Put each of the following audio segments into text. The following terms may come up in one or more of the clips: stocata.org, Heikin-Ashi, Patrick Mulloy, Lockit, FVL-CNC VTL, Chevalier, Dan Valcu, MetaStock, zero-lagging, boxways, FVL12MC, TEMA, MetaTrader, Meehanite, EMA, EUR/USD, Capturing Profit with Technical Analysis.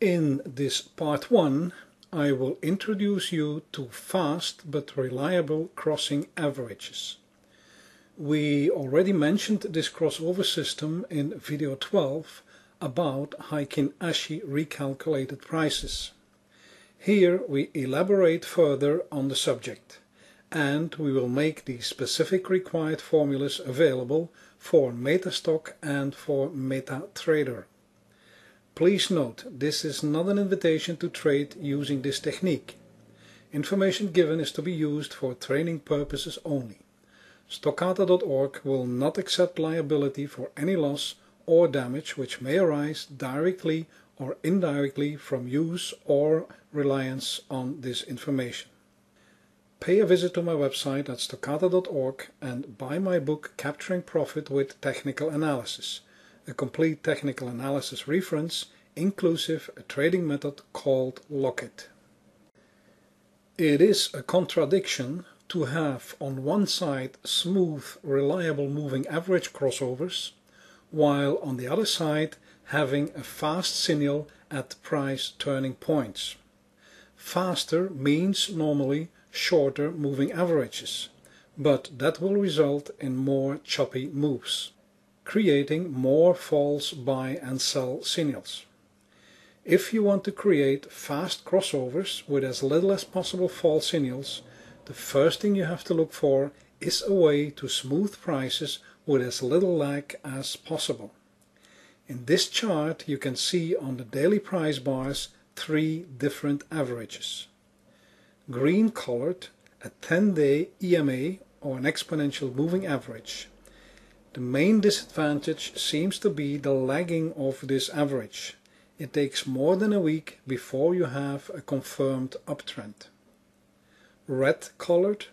In this part 1, I will introduce you to fast but reliable crossing averages. We already mentioned this crossover system in video 12 about Heikin-Ashi recalculated prices. Here we elaborate further on the subject, and we will make the specific required formulas available for MetaStock and for MetaTrader. Please note, this is not an invitation to trade using this technique. Information given is to be used for training purposes only. Stocata.org will not accept liability for any loss or damage which may arise directly or indirectly from use or reliance on this information. Pay a visit to my website at stocata.org and buy my book Capturing Profit with Technical Analysis, a complete technical analysis reference, inclusive a trading method called Lockit. It is a contradiction to have on one side smooth, reliable moving average crossovers, while on the other side having a fast signal at price turning points. Faster means normally shorter moving averages, but that will result in more choppy moves, creating more falls buy and sell signals. If you want to create fast crossovers with as little as possible fall signals, the first thing you have to look for is a way to smooth prices with as little lag as possible. In this chart you can see on the daily price bars 3 different averages. Green colored, a 10-day EMA or an exponential moving average. The main disadvantage seems to be the lagging of this average. It takes more than a week before you have a confirmed uptrend. Red colored,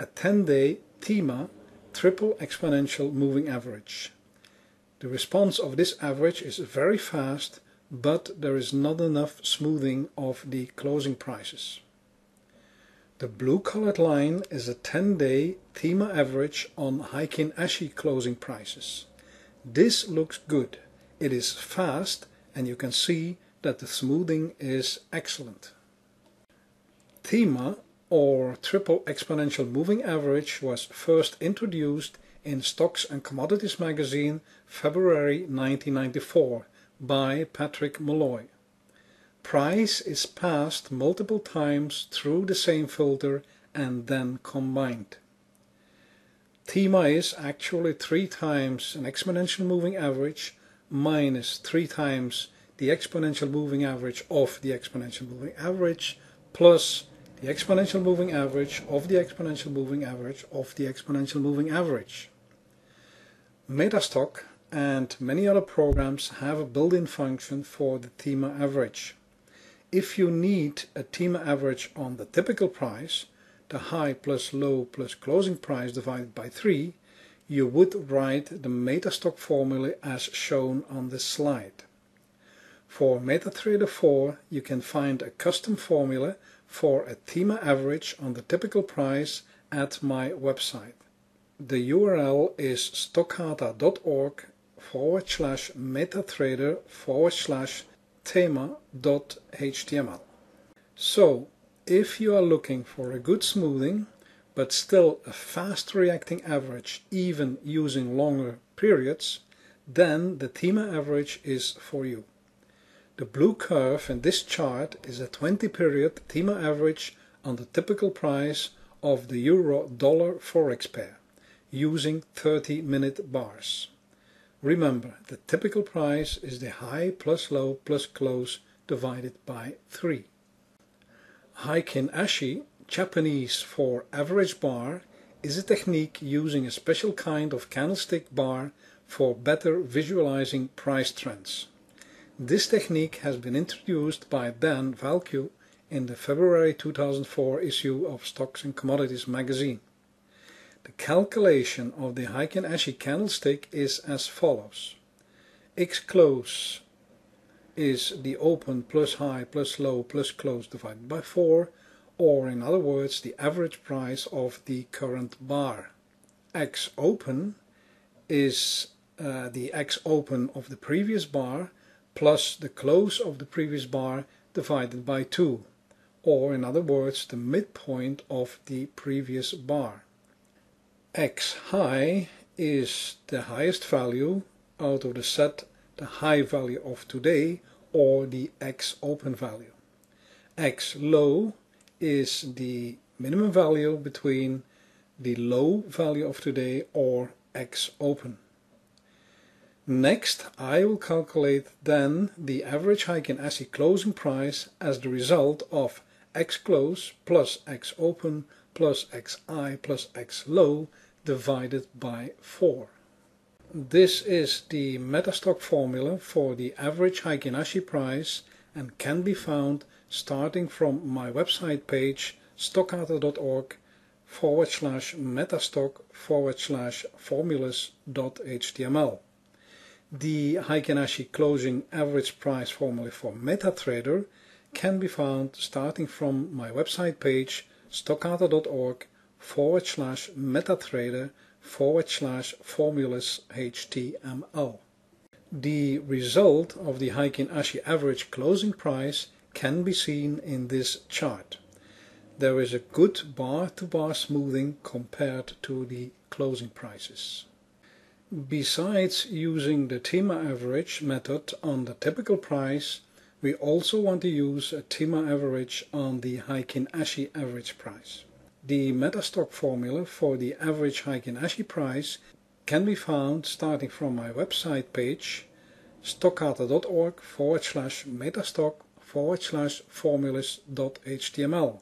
a 10-day TEMA, triple exponential moving average. The response of this average is very fast, but there is not enough smoothing of the closing prices. The blue-colored line is a 10-day TEMA average on Heikin-Ashi closing prices. This looks good. It is fast, and you can see that the smoothing is excellent. TEMA, or triple exponential moving average, was first introduced in Stocks and Commodities magazine February 1994 by Patrick Mulloy. Price is passed multiple times through the same filter and then combined. TEMA is actually 3 times an exponential moving average minus 3 times the exponential moving average of the exponential moving average plus the exponential moving average of the exponential moving average of the exponential moving average. MetaStock and many other programs have a built-in function for the TEMA average. If you need a TEMA average on the typical price, the high plus low plus closing price divided by 3, you would write the MetaStock formula as shown on this slide. For MetaTrader 4, you can find a custom formula for a TEMA average on the typical price at my website. The URL is stocata.org/metatrader/tema.html. So, if you are looking for a good smoothing, but still a fast reacting average even using longer periods, then the TEMA average is for you. The blue curve in this chart is a 20-period TEMA average on the typical price of the euro-dollar forex pair, using 30-minute bars. Remember, the typical price is the high plus low plus close divided by 3. Heikin-Ashi, Japanese for average bar, is a technique using a special kind of candlestick bar for better visualizing price trends. This technique has been introduced by Dan Valcu in the February 2004 issue of Stocks and Commodities magazine. The calculation of the Heikin-Ashi candlestick is as follows. X close is the open plus high plus low plus close divided by 4, or in other words the average price of the current bar. X open is the X open of the previous bar plus the close of the previous bar divided by 2, or in other words the midpoint of the previous bar. X high is the highest value out of the set, the high value of today, or the X open value. X low is the minimum value between the low value of today or X open. Next, I will calculate then the average Heikin-Ashi closing price as the result of X close plus X open plus XI plus X low divided by 4. This is the MetaStock formula for the average Heikin-Ashi price and can be found starting from my website page stocata.org/metastock/formulas.html. The Heikin-Ashi closing average price formula for MetaTrader can be found starting from my website page stocata.org/metatrader/formulas.html. The result of the Heikin-Ashi average closing price can be seen in this chart. There is a good bar-to-bar smoothing compared to the closing prices. Besides using the TEMA average method on the typical price, we also want to use a TEMA average on the Heikin-Ashi average price. The MetaStock formula for the average Heikin-Ashi price can be found starting from my website page stocata.org/metastock/formulas.html.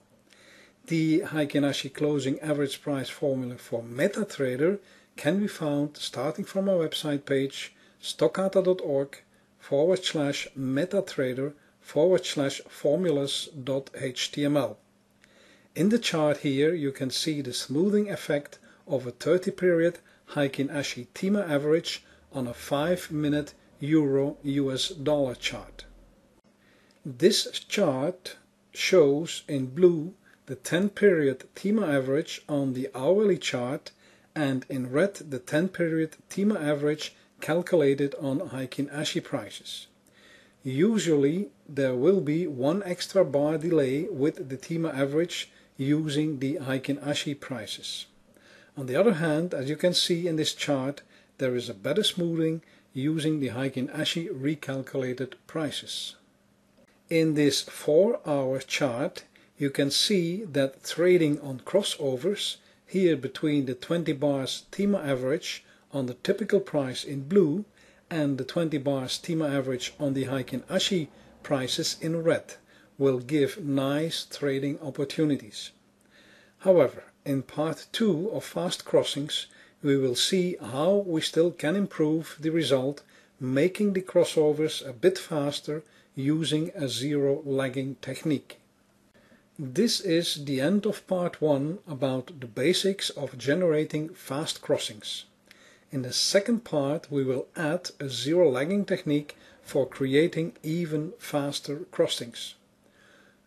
The Heikin-Ashi closing average price formula for MetaTrader can be found starting from our website page stocata.org/metatrader/formulas.html. In the chart here you can see the smoothing effect of a 30-period Heikin-Ashi TEMA average on a 5-minute EUR/USD chart. This chart shows in blue the 10-period TEMA average on the hourly chart and in red the 10-period TEMA average calculated on Heikin-Ashi prices. Usually there will be one extra bar delay with the TEMA average using the Heikin-Ashi prices. On the other hand, as you can see in this chart, there is a better smoothing using the Heikin-Ashi recalculated prices. In this 4-hour chart, you can see that trading on crossovers here between the 20 bars TEMA average on the typical price in blue and the 20 bars TEMA average on the Heikin-Ashi prices in red will give nice trading opportunities. However, in part 2 of fast crossings we will see how we still can improve the result, making the crossovers a bit faster using a zero-lagging technique. This is the end of part 1 about the basics of generating fast crossings. In the second part we will add a zero-lagging technique for creating even faster crossings.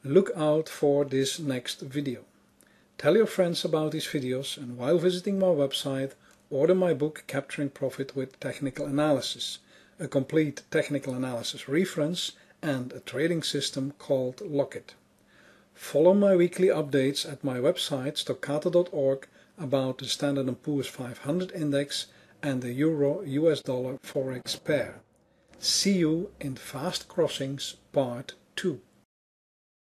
Look out for this next video. Tell your friends about these videos, and while visiting my website, order my book Capturing Profit with Technical Analysis, a complete technical analysis reference and a trading system called Lockit. Follow my weekly updates at my website stocata.org about the Standard & Poor's 500 Index and the EUR/USD Forex pair. See you in Fast Crossings Part 2.